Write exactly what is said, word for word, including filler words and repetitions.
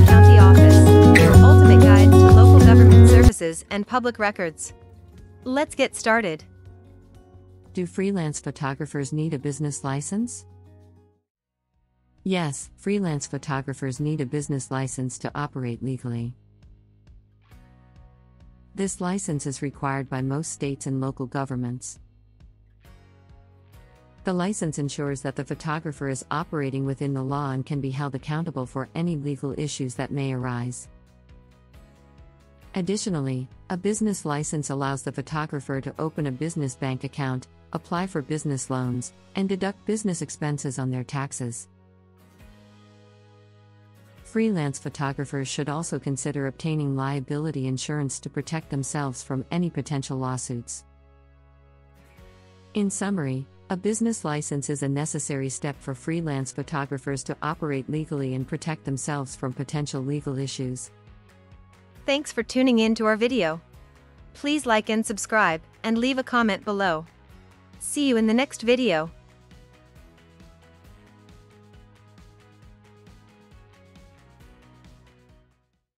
the County Office, your ultimate guide to local government services and public records. Let's get started. Do freelance photographers need a business license? Yes, freelance photographers need a business license to operate legally. This license is required by most states and local governments. The license ensures that the photographer is operating within the law and can be held accountable for any legal issues that may arise. Additionally, a business license allows the photographer to open a business bank account, apply for business loans, and deduct business expenses on their taxes. Freelance photographers should also consider obtaining liability insurance to protect themselves from any potential lawsuits. In summary, a business license is a necessary step for freelance photographers to operate legally and protect themselves from potential legal issues. Thanks for tuning in to our video. Please like and subscribe, and leave a comment below. See you in the next video.